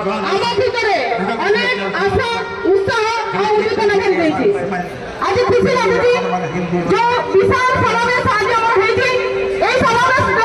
আমার ভিতরে অনেক আশা উৎসাহ আর উদ্দীপনা রয়েছে। আজ খুশি লাগুছি যে বিশাল সমাবেশ আজ আমার হয়েছে। এই সমাবেশ